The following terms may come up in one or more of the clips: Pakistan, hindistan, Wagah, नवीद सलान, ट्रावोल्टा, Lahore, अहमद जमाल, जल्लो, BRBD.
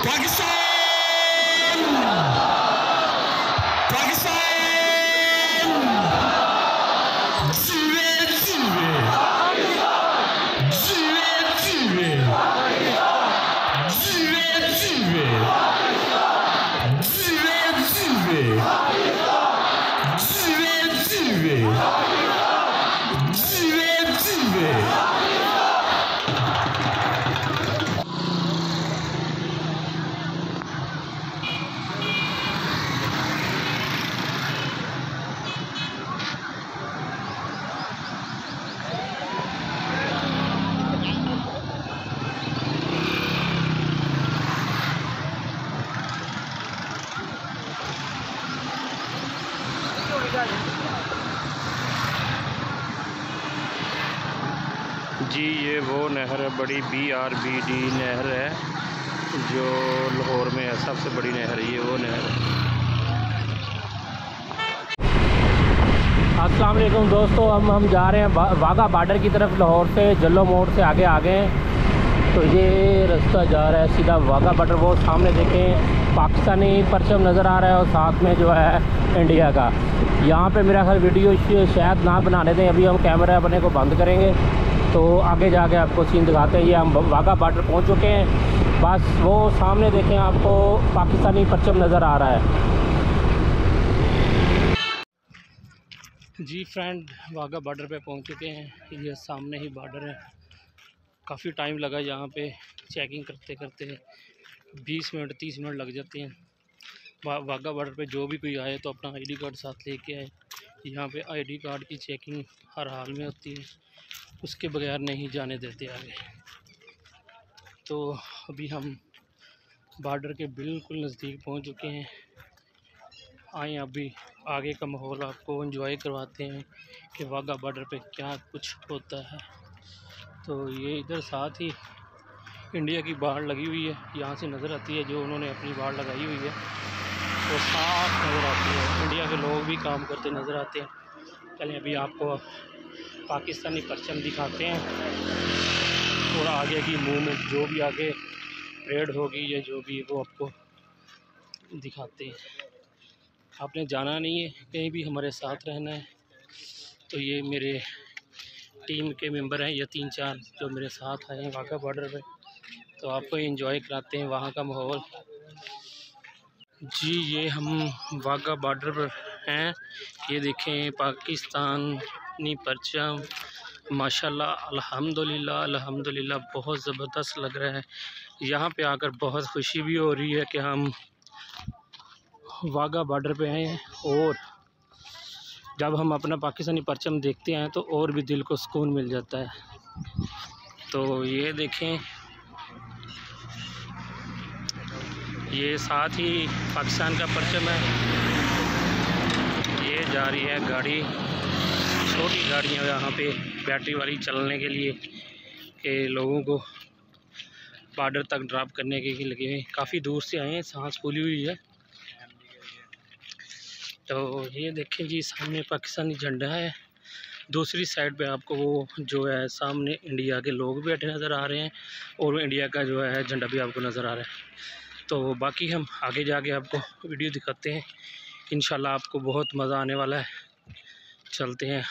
पाकिस्तान पाकिस्तान जीवे जीवे जीवे जीवे जीवे जीवे जीवे जीवे जीवे जीवे जी। ये वो नहर है, बड़ी BRBD नहर है जो लाहौर में है, सबसे बड़ी नहर है ये वो नहर है। अस्सलाम वालेकुम दोस्तों, अब हम जा रहे हैं वाघा बॉर्डर की तरफ। लाहौर से जल्लो मोड़ से आगे आ गए हैं, तो ये रास्ता जा रहा है सीधा वाघा बॉर्डर। वो सामने देखें पाकिस्तानी परचम नज़र आ रहा है और साथ में जो है इंडिया का। यहाँ पे मेरा हर वीडियो शायद ना बनाने दें, अभी हम कैमरा अपने को बंद करेंगे तो आगे जाके आपको सीन दिखाते हैं। ये हम वाघा बॉर्डर पहुँच चुके हैं, बस वो सामने देखें आपको पाकिस्तानी परचम नज़र आ रहा है। जी फ्रेंड, वाघा बॉर्डर पे पहुँच चुके हैं, ये सामने ही बॉर्डर है। काफ़ी टाइम लगा यहाँ पे चेकिंग करते करते, 20 मिनट 30 मिनट लग जाते हैं। वाघा बॉर्डर पे जो भी कोई आए तो अपना आईडी कार्ड साथ लेके आए। यहाँ पे आईडी कार्ड की चेकिंग हर हाल में होती है, उसके बगैर नहीं जाने देते आगे। तो अभी हम बॉर्डर के बिल्कुल नज़दीक पहुँच चुके हैं। आए अभी आगे का माहौल आपको एंजॉय करवाते हैं कि वाघा बॉर्डर पे क्या कुछ होता है। तो ये इधर साथ ही इंडिया की बाड़ लगी हुई है, यहाँ से नज़र आती है जो उन्होंने अपनी बाड़ लगाई हुई है वो साफ नज़र आती है। इंडिया के लोग भी काम करते नज़र आते हैं। चलिए अभी आपको पाकिस्तानी परचम दिखाते हैं, थोड़ा आगे की मूवमेंट जो भी आगे परेड होगी या जो भी वो आपको दिखाते हैं। आपने जाना नहीं है कहीं भी, हमारे साथ रहना है। तो ये मेरे टीम के मेंबर हैं, ये 3-4 जो मेरे साथ आए हैं वाघा बॉर्डर पे, तो आपको एंजॉय कराते हैं वहाँ का माहौल। जी ये हम वाघा बॉर्डर पर हैं, ये देखें पाकिस्तानी परचम। माशाल्लाह अल्हम्दुलिल्लाह अल्हम्दुलिल्लाह, बहुत ज़बरदस्त लग रहा है। यहाँ पे आकर बहुत खुशी भी हो रही है कि हम वाघा बॉर्डर पे आए हैं, और जब हम अपना पाकिस्तानी परचम देखते हैं तो और भी दिल को सुकून मिल जाता है। तो ये देखें, ये साथ ही पाकिस्तान का परचम है। ये जा रही है गाड़ी, छोटी गाड़ियाँ यहाँ पे बैटरी वाली चलने के लिए के लोगों को बॉर्डर तक ड्रॉप करने के लिए लगे हैं। काफ़ी दूर से आए हैं, सांस फूली हुई है। तो ये देखें जी सामने पाकिस्तानी झंडा है, दूसरी साइड पे आपको वो जो है सामने इंडिया के लोग बैठे नज़र आ रहे हैं और इंडिया का जो है झंडा भी आपको नज़र आ रहा है। तो बाकी हम आगे जाके आपको वीडियो दिखाते हैं, इंशाल्लाह आपको बहुत मज़ा आने वाला है। चलते हैं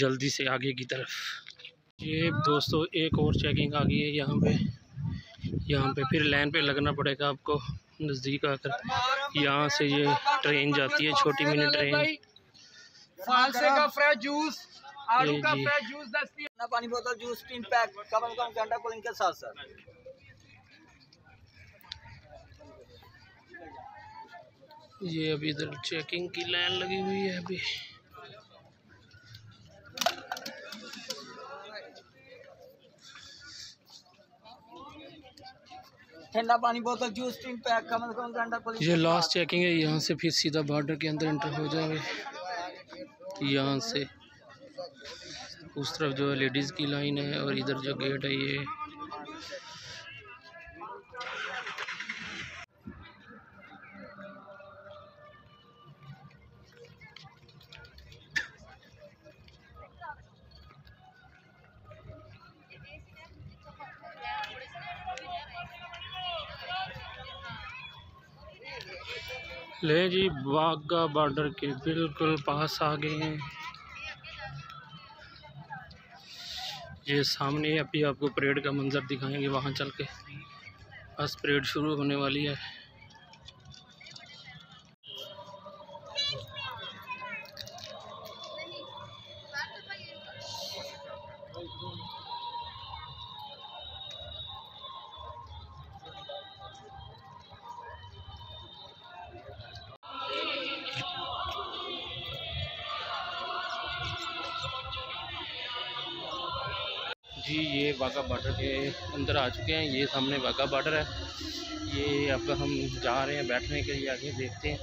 जल्दी से आगे की तरफ। ये दोस्तों एक और चेकिंग आ गई है यहाँ पे, फिर लाइन पे लगना पड़ेगा आपको नज़दीक आकर। यहाँ से ये ट्रेन जाती है, छोटी मिनी ट्रेन। ये अभी इधर चेकिंग की लाइन लगी हुई है अभी। ठंडा पानी बोतल जूस टीम पैक कम से कम घंटा पुलिस। ये लास्ट चेकिंग है, यहाँ से फिर सीधा बॉर्डर के अंदर एंटर हो जाएंगे। यहाँ से उस तरफ जो है लेडीज़ की लाइन है और इधर जो गेट है ये। ले जी वाघा बॉर्डर के बिल्कुल पास आ गए हैं। ये सामने अभी आपको परेड का मंजर दिखाएंगे, वहाँ चल के बस परेड शुरू होने वाली है। जी ये वाघा बॉर्डर के अंदर आ चुके हैं। ये सामने वाघा बॉर्डर है। ये अब हम जा रहे हैं बैठने के लिए, आगे देखते हैं।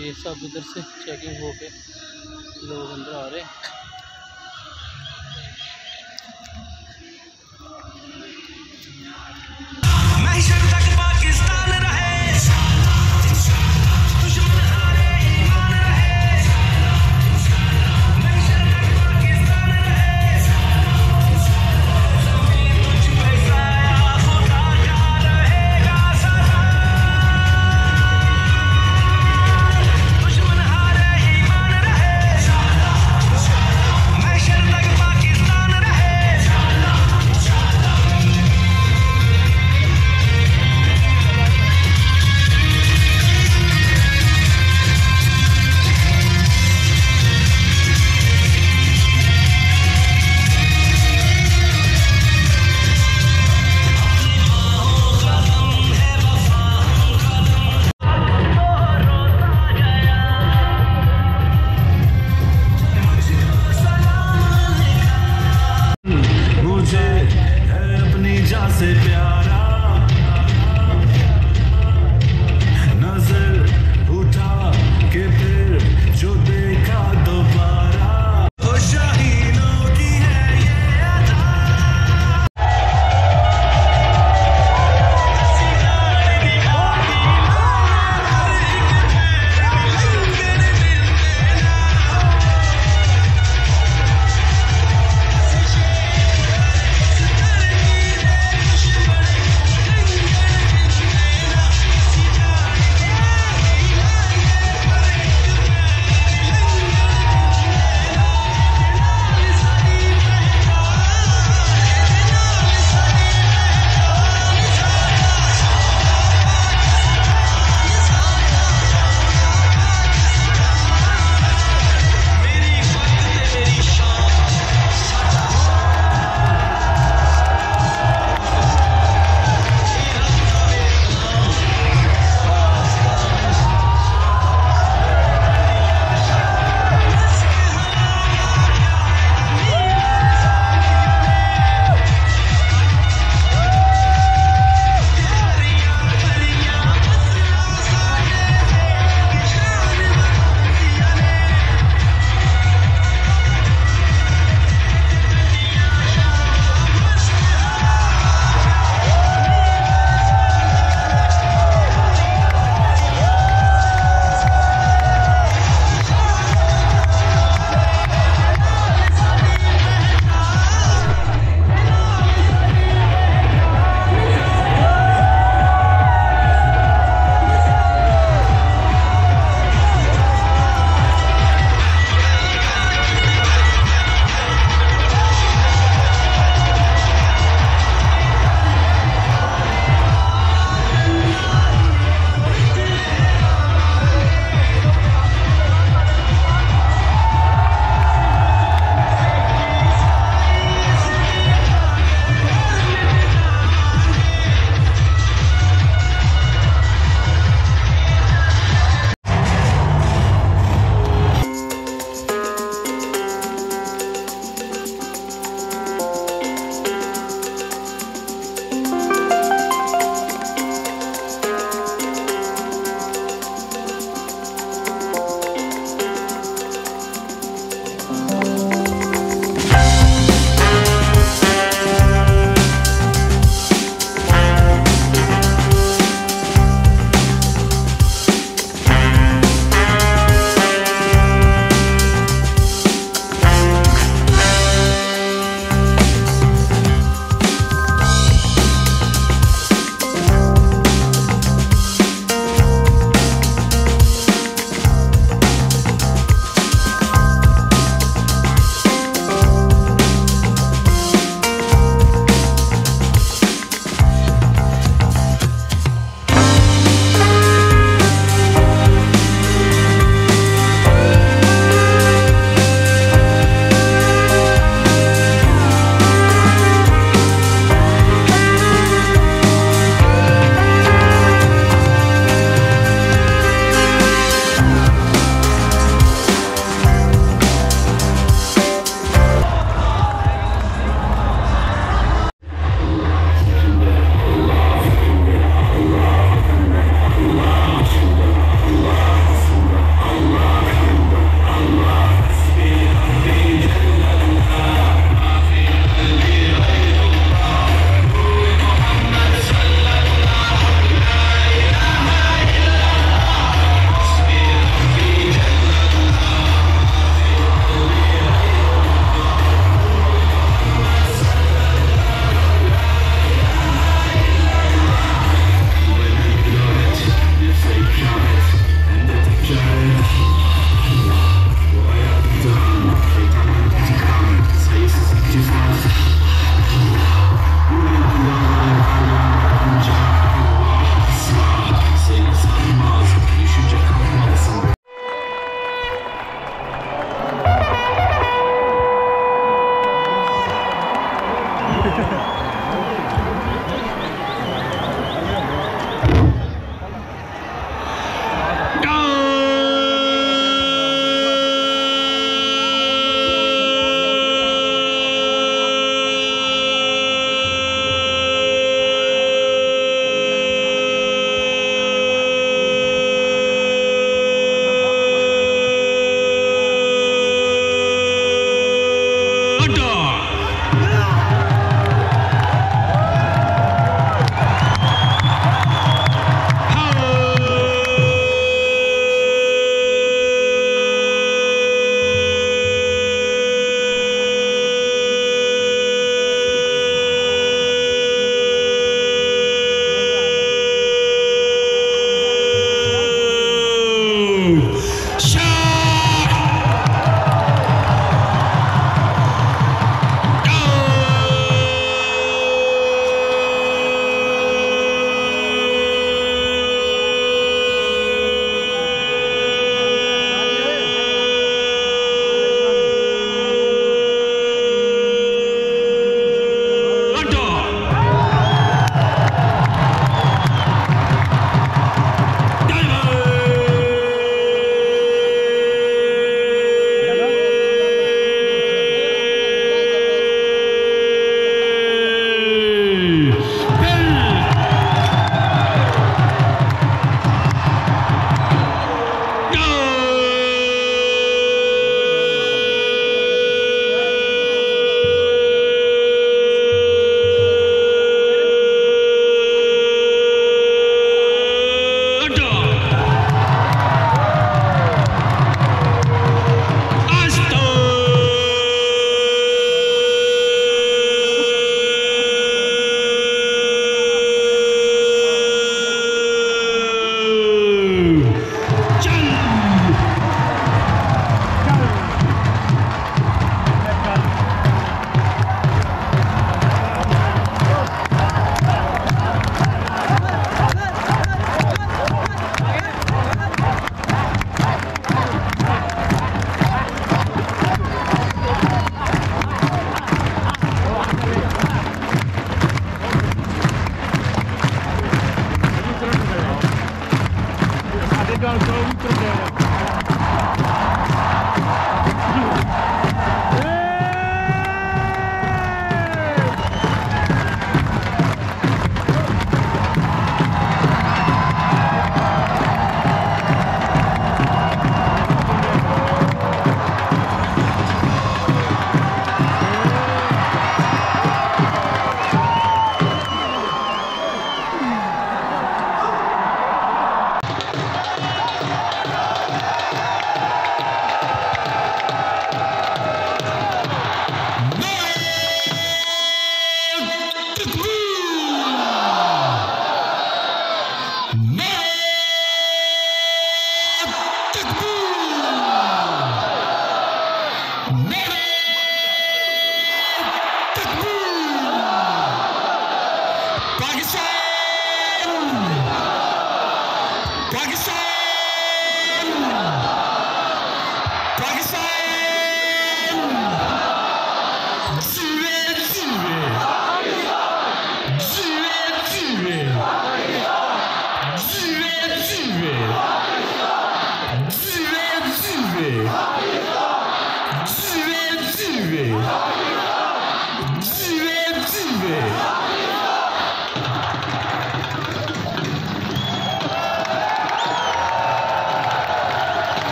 ये सब उधर से चेकिंग हो के लोग अंदर आ रहे हैं।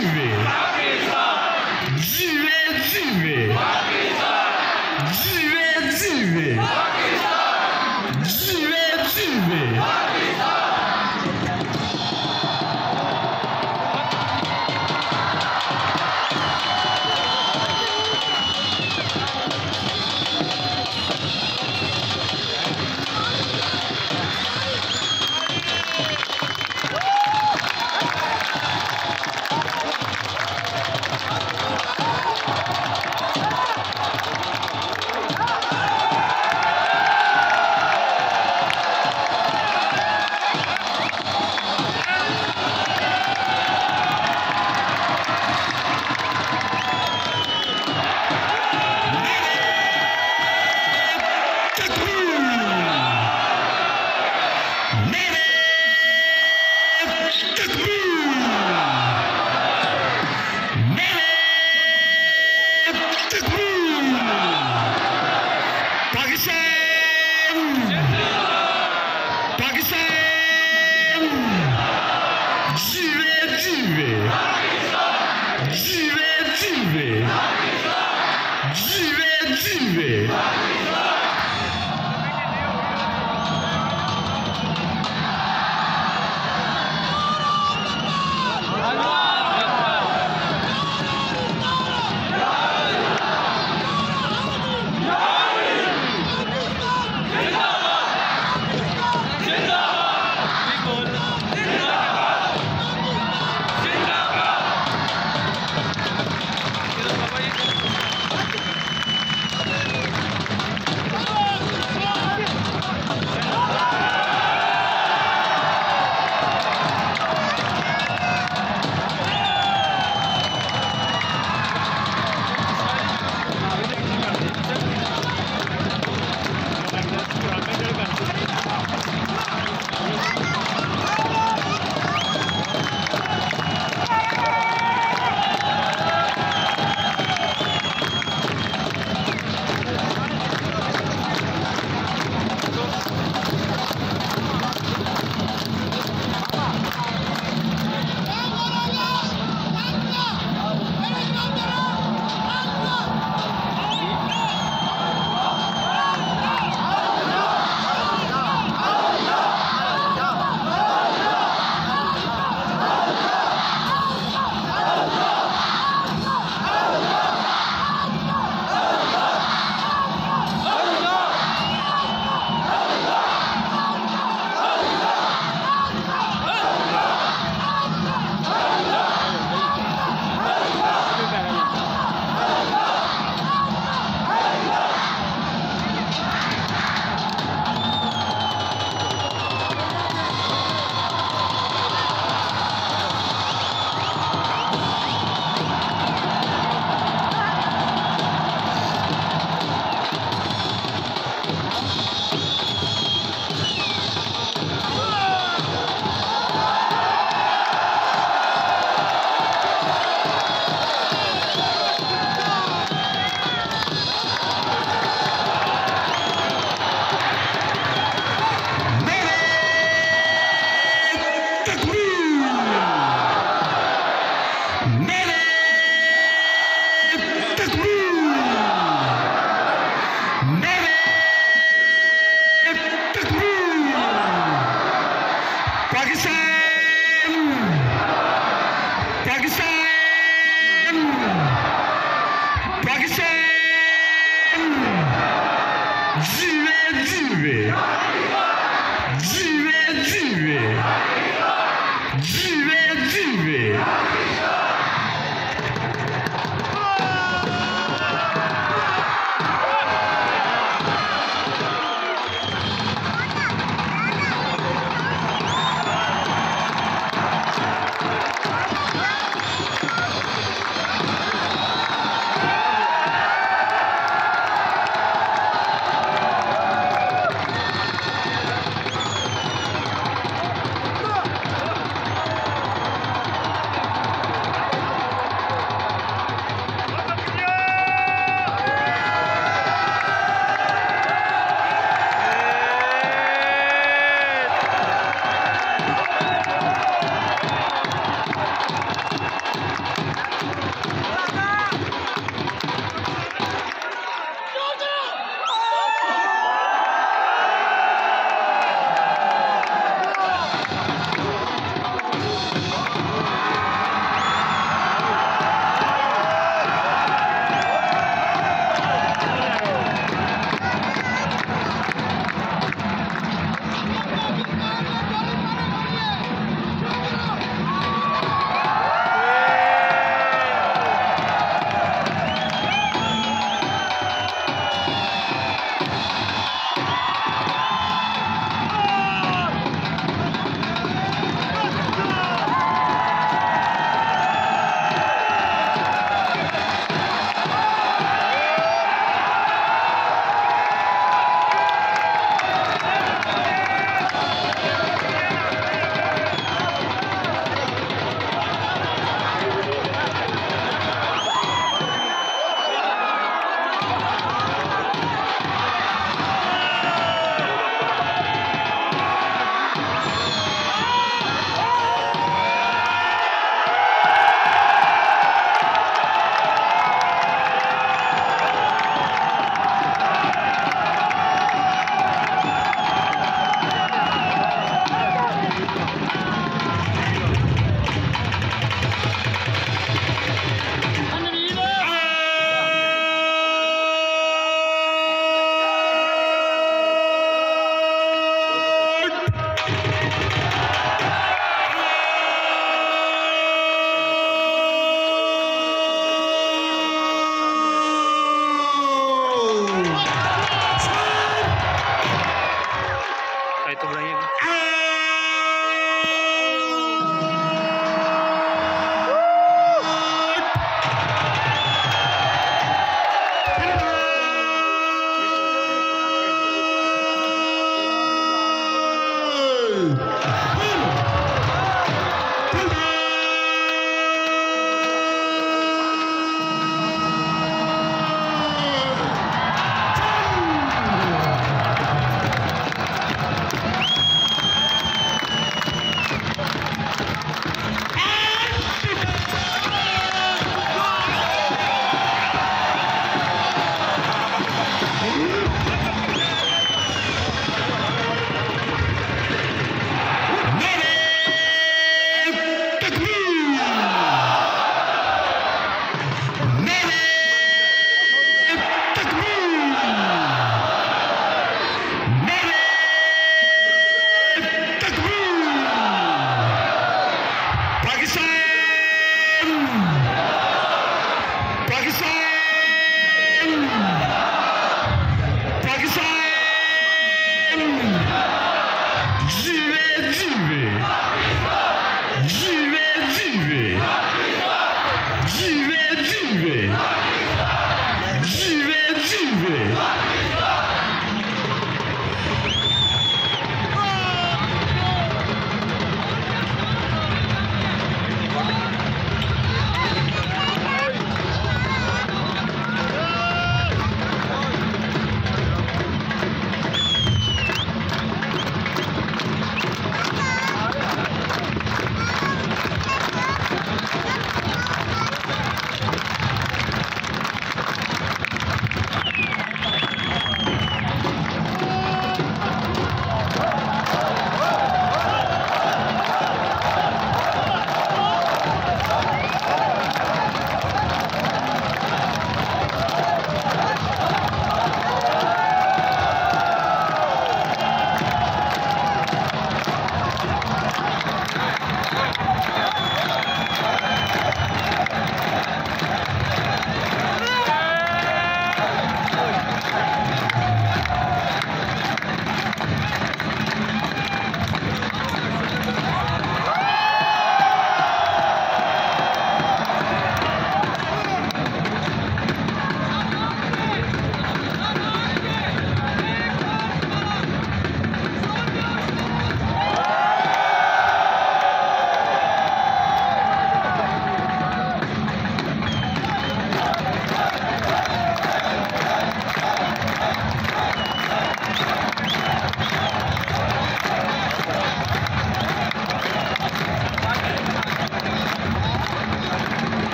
जीवे जीवे जीवे जीवे जीवे जीवे जीवे।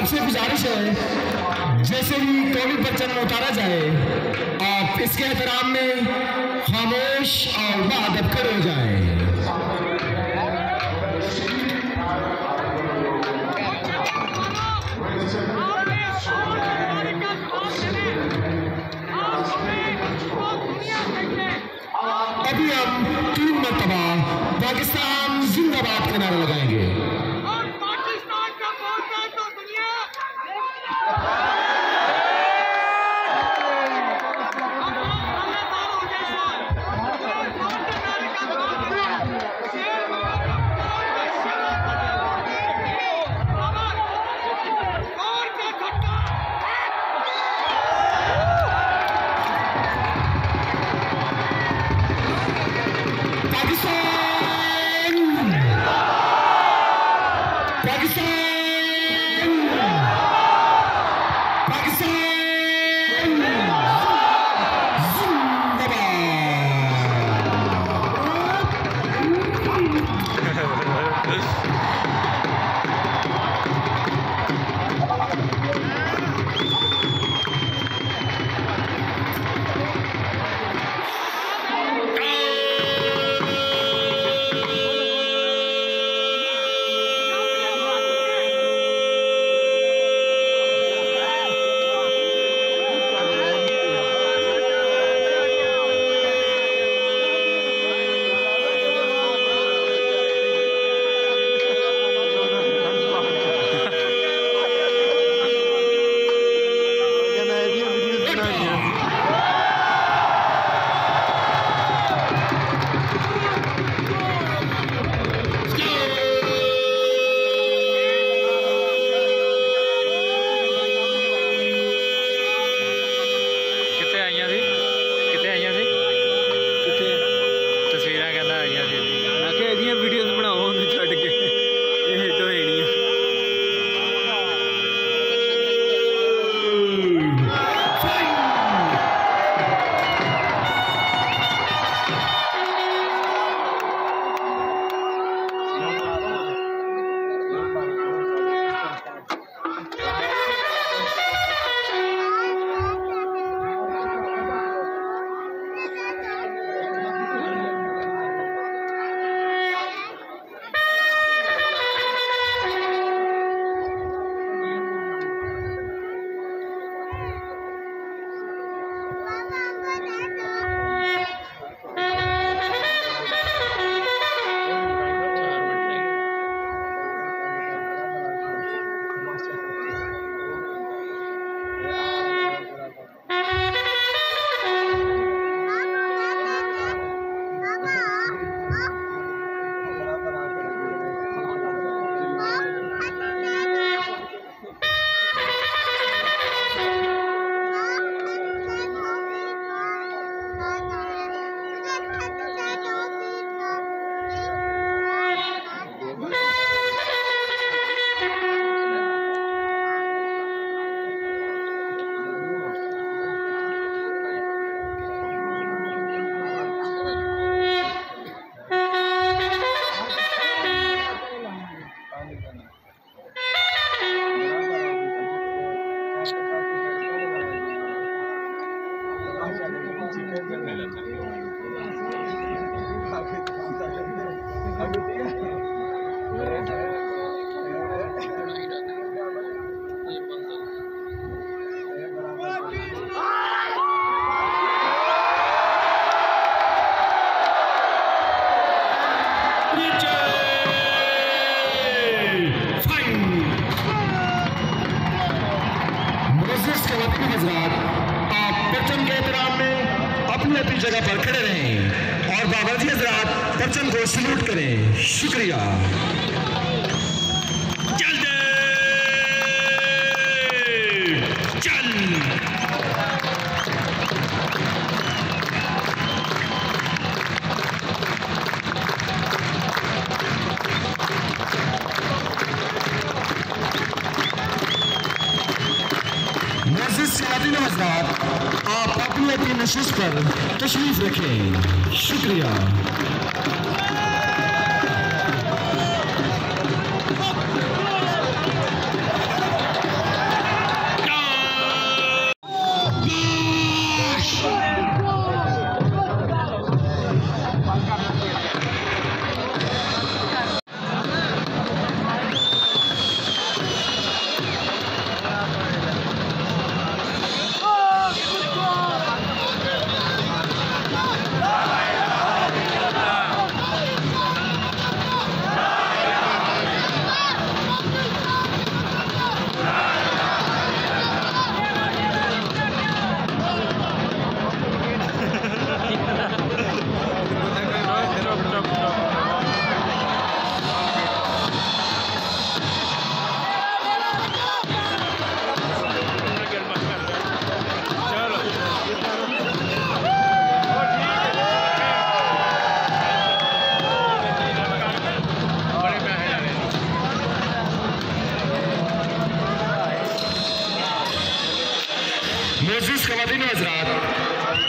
आपसे गुजारिश है जैसे ही कोविड बच्चन में उतारा जाए आप इसके एहतराम में खामोश और बादब कर हो जाए। अभी हम 3 मरतबा पाकिस्तान जिंदाबाद के नारा लगाएंगे। जगह पर खड़े रहें और बाबाजी हजरात परचम को सल्यूट करें। शुक्रिया। आप अपनी अपनी नशिस्त पर तशरीफ रखें। शुक्रिया।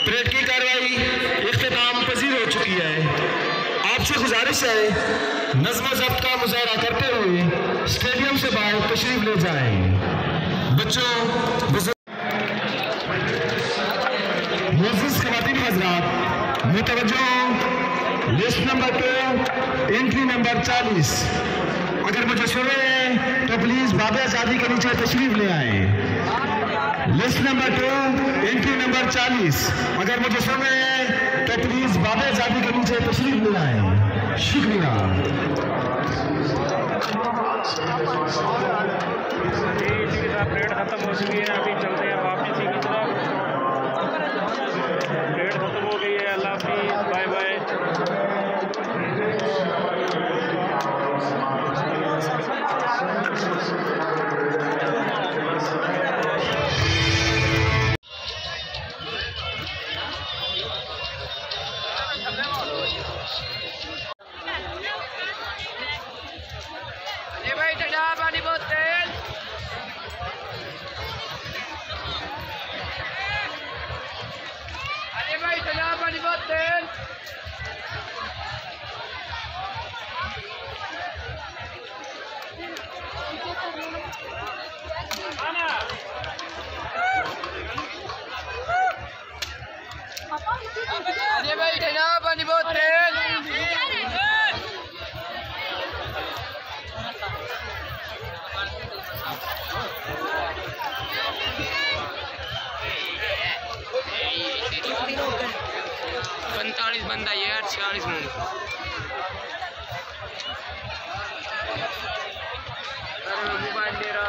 परेड की कार्रवाई इख्तिताम पजीर हो चुकी है। आपसे गुजारिश है नज़्म ज़ब्त का मुजाहरा करते हुए स्टेडियम से बाहर तशरीफ ले जाएं। बच्चों, मुअज़्ज़िज़ ख़वातीन हज़रात मुतवज्जो हों। लिस्ट नंबर 2 एंट्री नंबर 40 अगर मुझे सुने तो प्लीज़ बाबा आज़ादी के नीचे तशरीफ ले आए। लिस्ट नंबर 2 एंट्री नंबर 40 अगर मुझे सुन रहे हैं तो प्लीज बाबा आजादी के नीचे तशरीफ ले आए। शुक्रिया। परेड खत्म हो चुकी है, अभी चलते हैं वापस की तरफ। परेड खत्म हो गई है। अल्लाह हाफिज, बाय बाय। बंदा ये 46 मिनट मोबाइल ले रहा अरे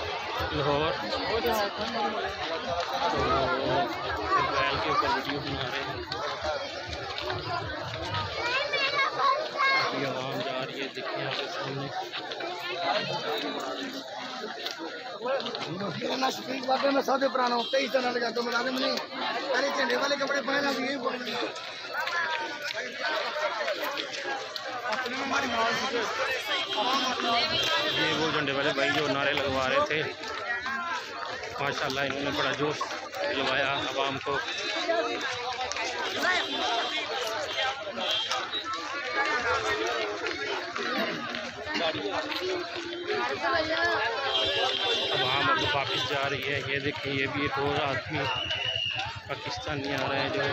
के ऊपर वीडियो बना रहे हैं। आवाम जा रही है, देखिए आपके सामने साधे पुराना होते ही चला लगा तो मुलाजिम नहीं अरे झंडे वाले कपड़े पहना भी ये वो झंडे वाले भाई जो नारे लगवा रहे थे, माशाल्लाह इन्होंने बड़ा जोश दिलवाया आवाम को। अब हम वापस जा रही है। ये देखिए ये भी एक और आदमी पाकिस्तानी आ रहे हैं जो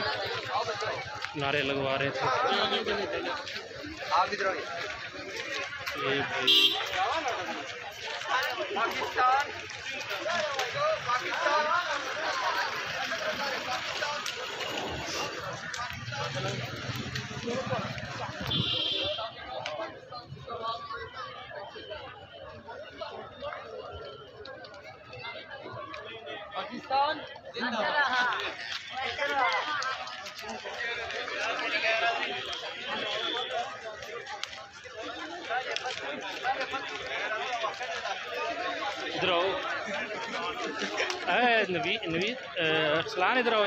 नारे लगवा रहे थे। ये पाकिस्तान इधर आओ, नवीद सलान इधर आओ।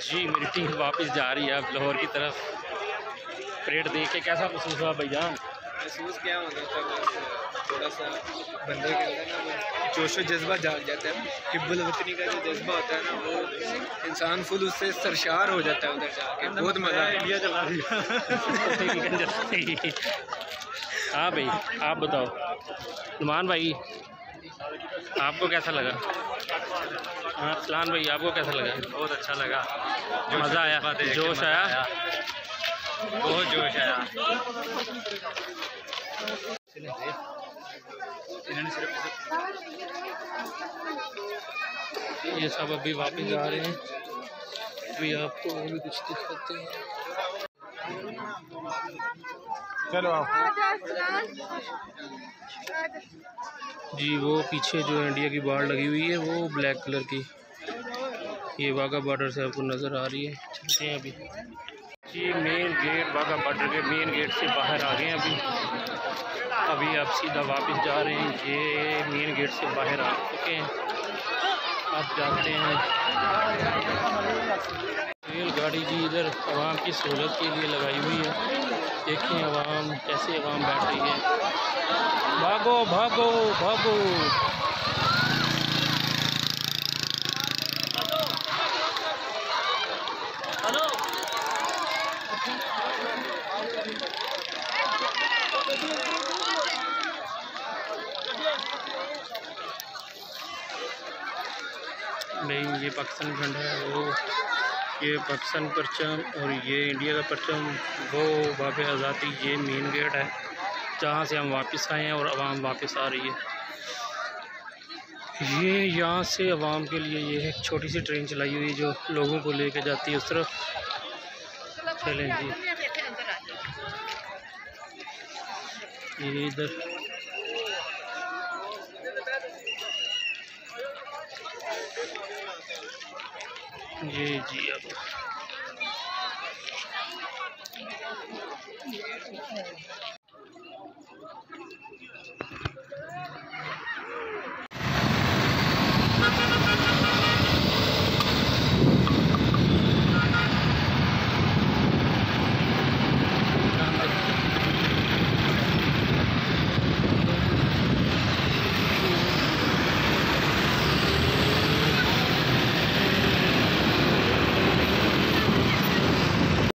जी मेरी टीम वापस जा रही है अब लाहौर की तरफ। परेड देख के कैसा महसूस हुआ भाईजान? महसूस क्या होता है, थोड़ा सा बंदे के अंदर ना जोश व जज्बा जाग जाता है। हिब्बुल वतनी का जो जज्बा होता है ना वो इंसान फुल उससे सरशार हो जाता है। उधर जाके बहुत मज़ा आया। इंडिया चला हाँ भाई आप बताओ नुमान भाई आपको कैसा लगा? हाँ सलान भाई आपको कैसा लगा? बहुत अच्छा लगा, मज़ा आया, जोश आया, बहुत जोश आया। ये सब अभी वापस जा रहे हैं। अभी आपको और भी कुछ दिखाते हैं। चलो आप जी वो पीछे जो इंडिया की बाढ़ लगी हुई है वो ब्लैक कलर की, ये वाघा बॉर्डर से आपको नज़र आ रही है। चलते हैं अभी जी मेन गेट, वाघा बॉर्डर के मेन गेट से बाहर आ गए हैं। अभी आप सीधा वापस जा रहे हैं। ये मेन गेट से बाहर आ चुके हैं। आप जाते हैं रेलगाड़ी जी इधर आवाम की सहूलत के लिए लगाई हुई है। देखें आवाम कैसे आवाम बैठ रही है। भागो भागो भागो। नहीं ये पाकिस्तान झंडा है, वो ये पाकिस्तान परचम और ये इंडिया का परचम, वो वाक़ आज़ादी। ये मेन गेट है जहाँ से हम वापस आए हैं और आवाम वापस आ रही है। ये यहाँ से आवाम के लिए ये एक छोटी सी ट्रेन चलाई हुई जो लोगों को लेके जाती है उस तरफ। चलें जी ये इधर जी जी। अब